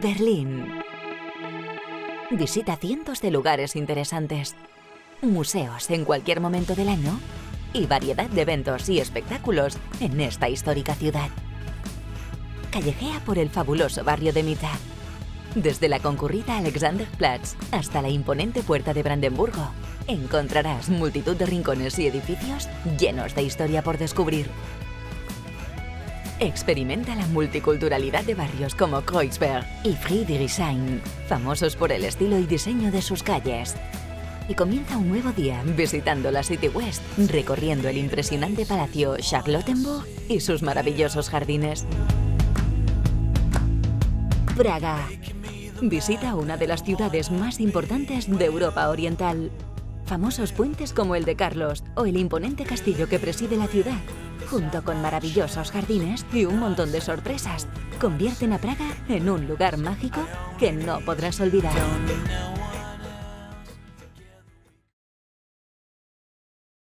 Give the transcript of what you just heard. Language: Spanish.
Berlín. Visita cientos de lugares interesantes, museos en cualquier momento del año y variedad de eventos y espectáculos en esta histórica ciudad. Callejea por el fabuloso barrio de Mitte, desde la concurrida Alexanderplatz hasta la imponente Puerta de Brandenburgo. Encontrarás multitud de rincones y edificios llenos de historia por descubrir. Experimenta la multiculturalidad de barrios como Kreuzberg y Friedrichshain, famosos por el estilo y diseño de sus calles. Y comienza un nuevo día visitando la City West, recorriendo el impresionante Palacio Charlottenburg y sus maravillosos jardines. Praga. Visita una de las ciudades más importantes de Europa Oriental. Famosos puentes como el de Carlos o el imponente castillo que preside la ciudad, junto con maravillosos jardines y un montón de sorpresas, convierten a Praga en un lugar mágico que no podrás olvidar.